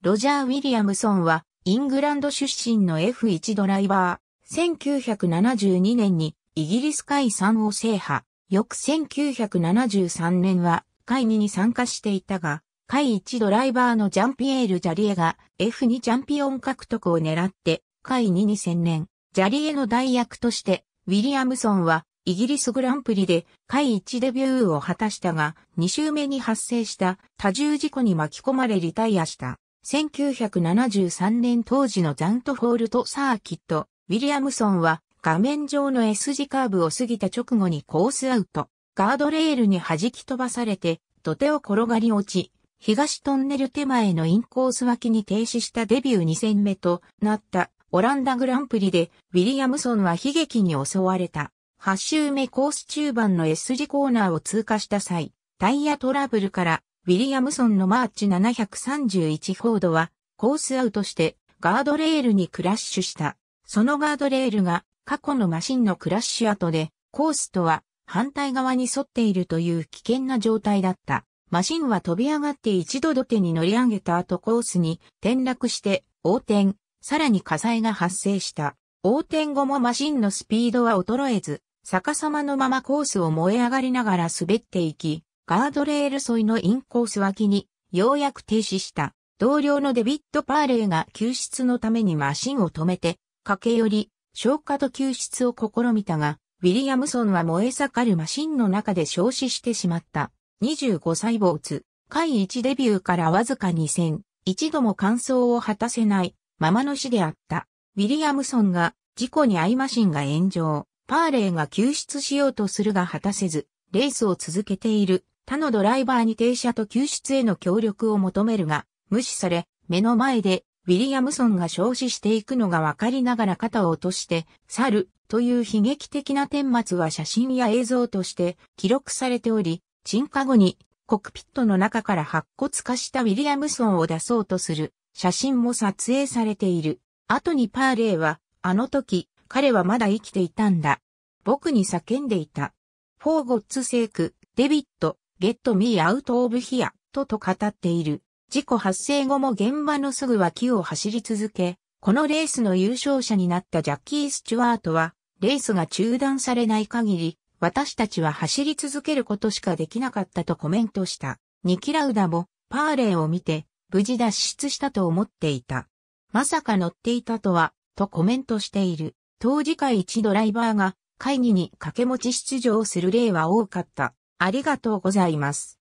ロジャー・ウィリアムソンは、イングランド出身の F1 ドライバー。1972年にイギリス界3を制覇。翌1973年は界2に参加していたが、界1ドライバーのジャンピエール・ジャリエが F2 チャンピオン獲得を狙って界2に専念。ジャリエの代役として、ウィリアムソンはイギリスグランプリで界1デビューを果たしたが、2周目に発生した多重事故に巻き込まれリタイアした。1973年当時のザントフォールトサーキット、ウィリアムソンは画面上の S 字カーブを過ぎた直後にコースアウト、ガードレールに弾き飛ばされて土手を転がり落ち、東トンネル手前のインコース脇に停止したデビュー2戦目となったオランダグランプリでウィリアムソンは悲劇に襲われた。8周目コース中盤の S 字コーナーを通過した際、タイヤトラブルからウィリアムソンのマーチ731フォードはコースアウトしてガードレールにクラッシュした。そのガードレールが過去のマシンのクラッシュ跡でコースとは反対側に沿っているという危険な状態だった。マシンは飛び上がって一度土手に乗り上げた後コースに転落して横転、さらに火災が発生した。横転後もマシンのスピードは衰えず、逆さまのままコースを燃え上がりながら滑っていき、ガードレール沿いのインコース脇にようやく停止した。同僚のデビッド・パーレーが救出のためにマシンを止めて駆け寄り消火と救出を試みたが、ウィリアムソンは燃え盛るマシンの中で焼死してしまった。25歳没。界1デビューからわずか2戦、一度も完走を果たせないままの死であった。ウィリアムソンが事故に遭いマシンが炎上。パーレーが救出しようとするが果たせず、レースを続けている。他のドライバーに停車と救出への協力を求めるが、無視され、目の前で、ウィリアムソンが焼死していくのがわかりながら肩を落として、去る、という悲劇的な顛末は写真や映像として記録されており、鎮火後に、コックピットの中から白骨化したウィリアムソンを出そうとする、写真も撮影されている。後にパーレーは、あの時、彼はまだ生きていたんだ。僕に叫んでいた。For God's sake, デビッド。Get me out of here と語っている。事故発生後も現場のすぐ脇を走り続け、このレースの優勝者になったジャッキー・スチュワートは、レースが中断されない限り、私たちは走り続けることしかできなかったとコメントした。ニキ・ラウダもパーレーを見て、無事脱出したと思っていた。まさか乗っていたとは、とコメントしている。当時界1ドライバーが、界2に掛け持ち出場する例は多かった。ありがとうございます。